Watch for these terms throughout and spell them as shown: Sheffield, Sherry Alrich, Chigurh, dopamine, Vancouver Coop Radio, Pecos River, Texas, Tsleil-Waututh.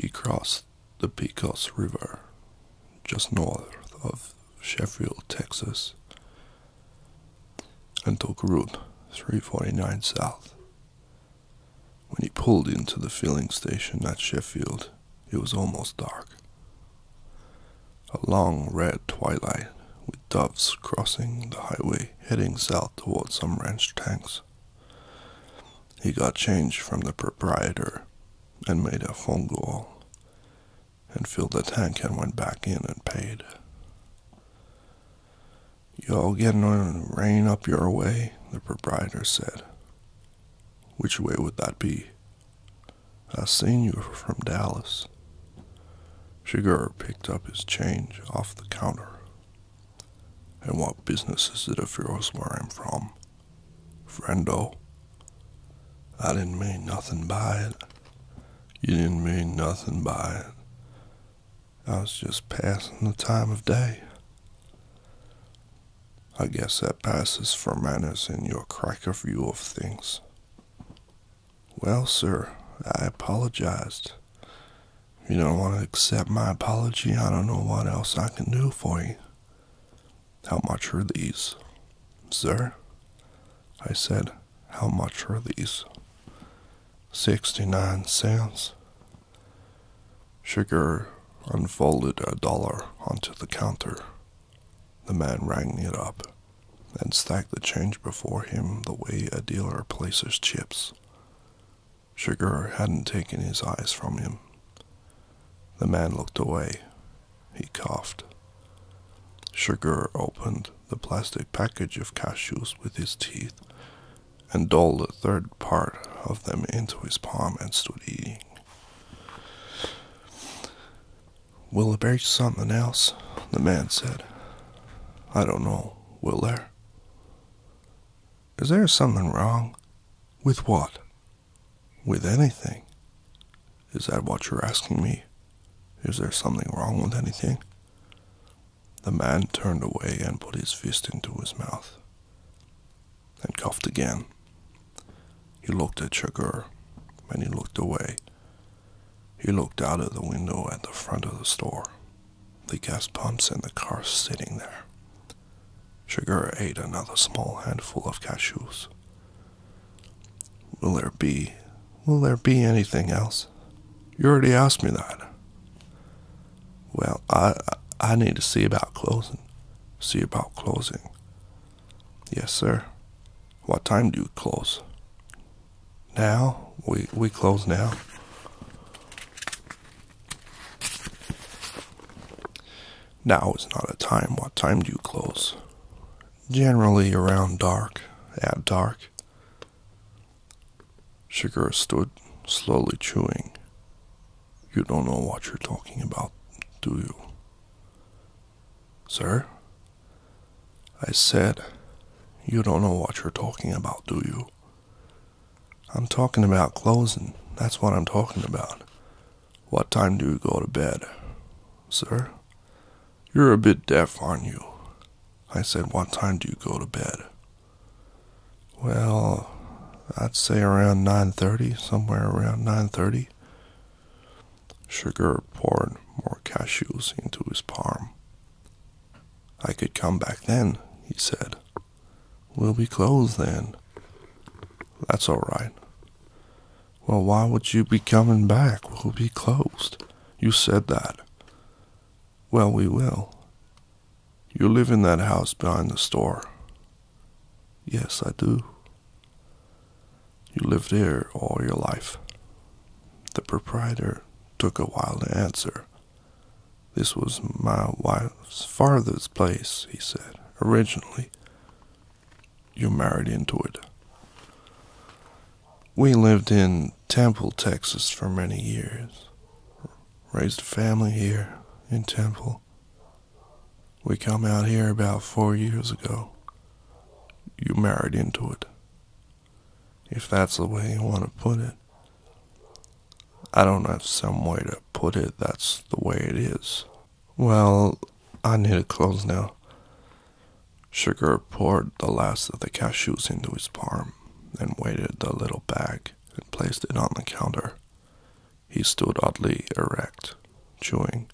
he crossed the Pecos River, just north of Sheffield, Texas, and took route 349 south. When he pulled into the filling station at Sheffield, it was almost dark. A long red twilight with doves crossing the highway heading south toward some ranch tanks. He got change from the proprietor and made a phone call and filled the tank and went back in and paid. "Y'all getting on rain up your way?" the proprietor said. "Which way would that be?" "I seen you were from Dallas." Chigurh picked up his change off the counter. "And what business is it of yours where I'm from, friendo?" "I didn't mean nothing by it." "You didn't mean nothing by it. I was just passing the time of day." "I guess that passes for manners in your cracker view of things." "Well, sir, I apologized. If you don't want to accept my apology, I don't know what else I can do for you." "How much are these?" "Sir?" I said, "how much are these?" 69 cents. Chigurh unfolded $1 onto the counter. The man rang it up and stacked the change before him the way a dealer places chips. Chigurh hadn't taken his eyes from him. The man looked away. He coughed. Chigurh opened the plastic package of cashews with his teeth and doled a third part of them into his palm and stood eating. "Will there be something else?" the man said. "I don't know. Will there?" "Is there something wrong?" "With what?" "With anything." "Is that what you're asking me? Is there something wrong with anything?" The man turned away and put his fist into his mouth and coughed again. He looked at Chigurh, and he looked away. He looked out of the window at the front of the store, the gas pumps and the cars sitting there. Chigurh ate another small handful of cashews. Will there be anything else? You already asked me that." "Well, I need to see about closing." "See about closing?" "Yes, sir." "What time do you close?" "Now? We close now." "Now is not a time. What time do you close?" "Generally around dark, at dark." Chigurh stood slowly chewing. "You don't know what you're talking about, do you?" "Sir?" I said, "You don't know what you're talking about, do you?" "I'm talking about closing. That's what I'm talking about." "What time do you go to bed?" "Sir?" "You're a bit deaf, aren't you?" I said, "What time do you go to bed?" "Well, I'd say around 9:30, somewhere around 9:30. Chigurh poured more cashews into his palm. "I could come back then," he said. "We'll be closed then." "That's all right." "Well, why would you be coming back? We'll be closed. You said that." "Well, we will." "You live in that house behind the store?" "Yes, I do." "You lived there all your life?" The proprietor took a while to answer. "This was my wife's father's place," he said, "originally." "You married into it?" "We lived in Temple, Texas for many years. Raised a family here in Temple. We come out here about 4 years ago." "You married into it?" "If that's the way you want to put it." "I don't have some way to put it. That's the way it is." "Well, I need to close now." Chigurh poured the last of the cashews into his palm and weighted the little bag and placed it on the counter. He He stood oddly erect, chewing.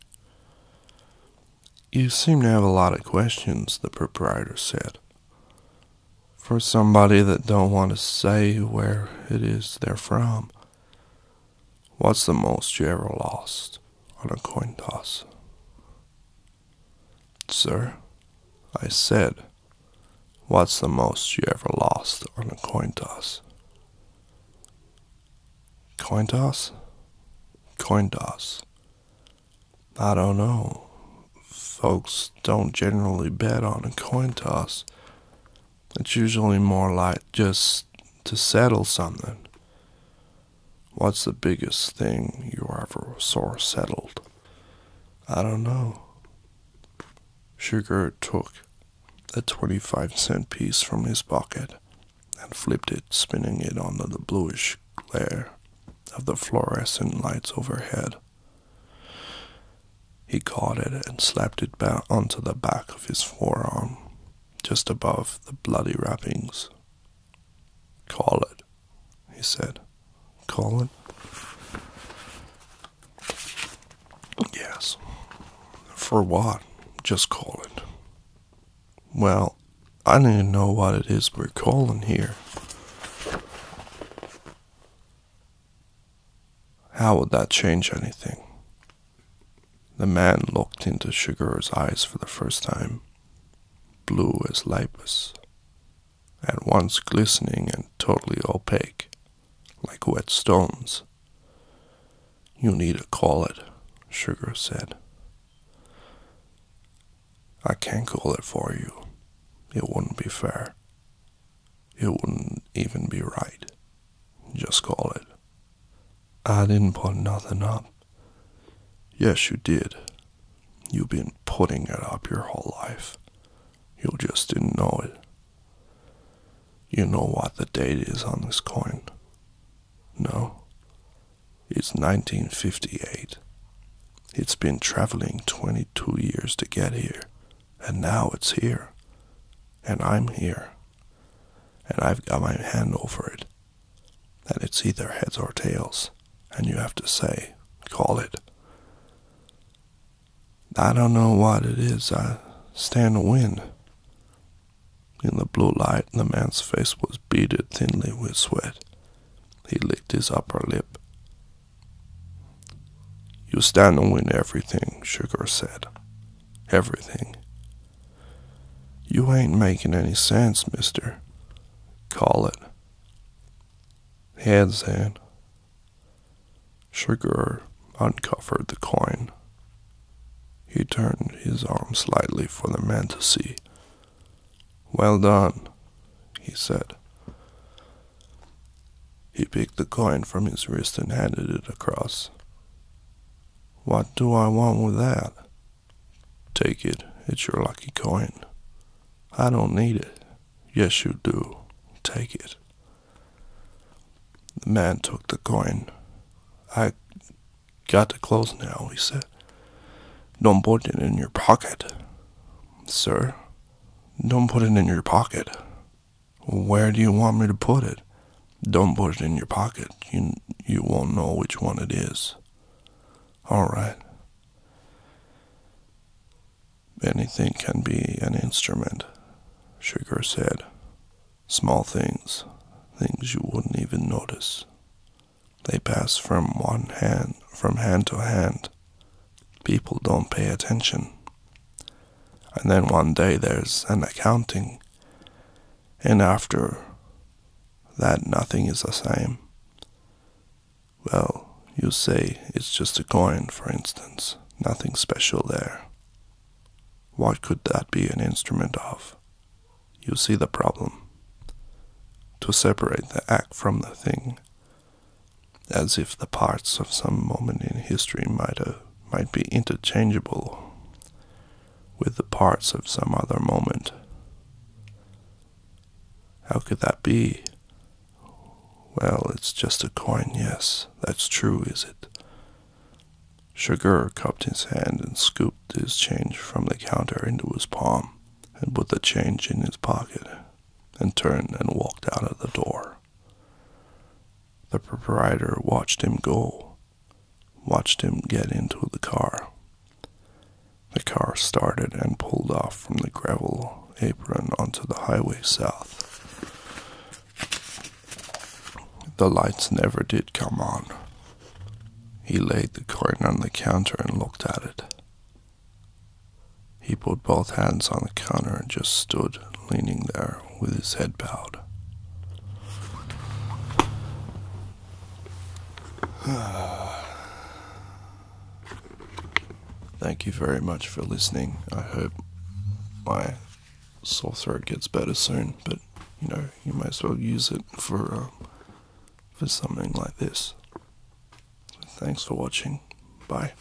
"You seem to have a lot of questions," the proprietor said. "For somebody that don't want to say where it is they're from. What's the most you ever lost on a coin toss?" "Sir," I said, "what's the most you ever lost on a coin toss?" "Coin toss? Coin toss. I don't know. Folks don't generally bet on a coin toss. It's usually more like just to settle something. What's the biggest thing you ever saw settled?" "I don't know." Chigurh took a 25-cent piece from his pocket and flipped it, spinning it under the bluish glare of the fluorescent lights overhead. He caught it and slapped it back onto the back of his forearm, just above the bloody wrappings. "Call it," he said. "Call it?" "Yes." "For what?" "Just call it." "Well, I need to know what it is we're calling here." "How would that change anything?" The man looked into Chigurh's eyes for the first time, blue as lapis, at once glistening and totally opaque, like wet stones. "You need to call it," Chigurh said. "I can't call it for you. It wouldn't be fair. It wouldn't even be right. Just call it." "I didn't put nothing up." "Yes, you did. You've been putting it up your whole life. You just didn't know it. You know what the date is on this coin? No? It's 1958. It's been traveling 22 years to get here, and now it's here, and I'm here, and I've got my hand over it, and it's either heads or tails, and you have to say, call it. I don't know what it is. I stand to win." In the blue light, the man's face was beaded thinly with sweat. He licked his upper lip. "You stand to win everything," Chigurh said. "Everything." "You ain't making any sense, mister. Call it." "Heads, then." Chigurh uncovered the coin. He turned his arm slightly for the man to see. "Well done," he said. He picked the coin from his wrist and handed it across. "What do I want with that?" "Take it. It's your lucky coin." "I don't need it." "Yes, you do. Take it." The man took the coin. "I got to close now," he said. "Don't put it in your pocket." "Sir?" "Don't put it in your pocket." "Where do you want me to put it?" "Don't put it in your pocket. You won't know which one it is." "All right." "Anything can be an instrument," Chigurh said. "Small things, things you wouldn't even notice. They pass from hand to hand. People don't pay attention. And then one day there's an accounting. And after that nothing is the same. Well, you say it's just a coin, for instance. Nothing special there. What could that be an instrument of? You see the problem. To separate the act from the thing. As if the parts of some moment in history might be interchangeable with the parts of some other moment. How could that be? Well, it's just a coin, yes. That's true, is it?" Chigurh cupped his hand and scooped his change from the counter into his palm and put the change in his pocket and turned and walked out of the door. The proprietor watched him go. watched him get into the car. The car started and pulled off from the gravel apron onto the highway south. The lights never did come on. He laid the coin on the counter and looked at it. He put both hands on the counter and just stood leaning there with his head bowed. Thank you very much for listening. I hope my sore throat gets better soon, but you know, you might as well use it for something like this. So thanks for watching. Bye.